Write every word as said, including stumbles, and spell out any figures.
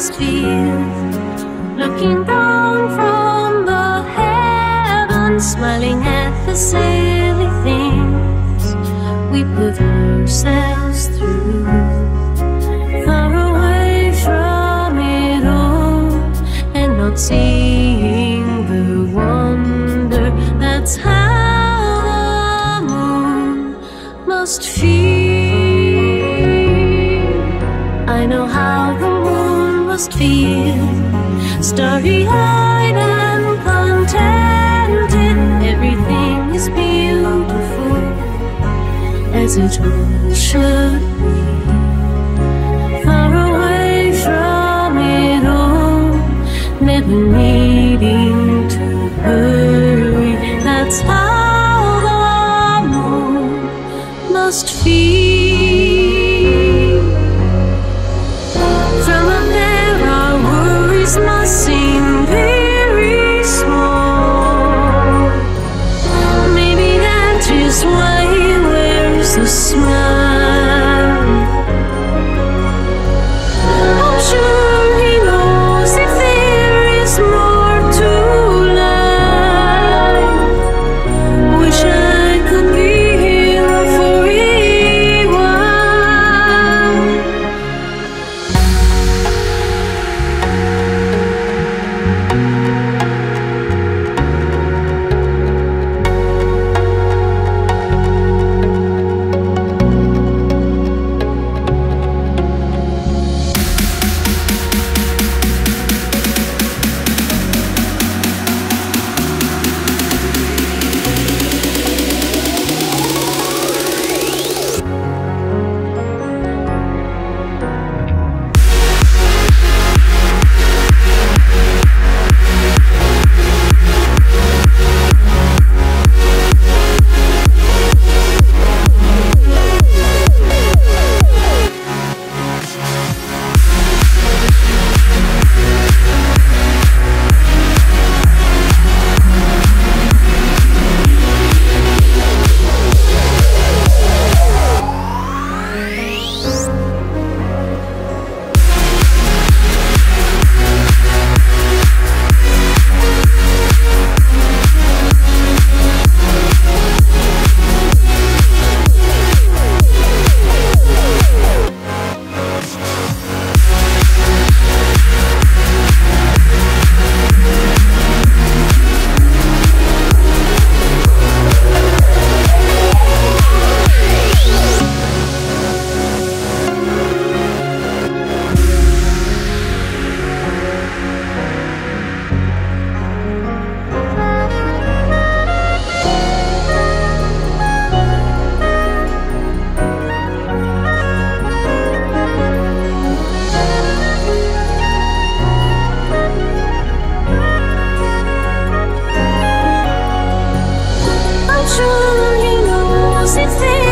must feel, looking down from the heavens, smiling at the silly things we put ourselves through. Far away from it all, and not seeing the wonder, that's how the moon must feel. I know how the moon must feel, starry-eyed and contented, everything is beautiful as it all should be. Far away from it all, never needing to hurry, that's how the moon must feel. From up there our worries must it's there.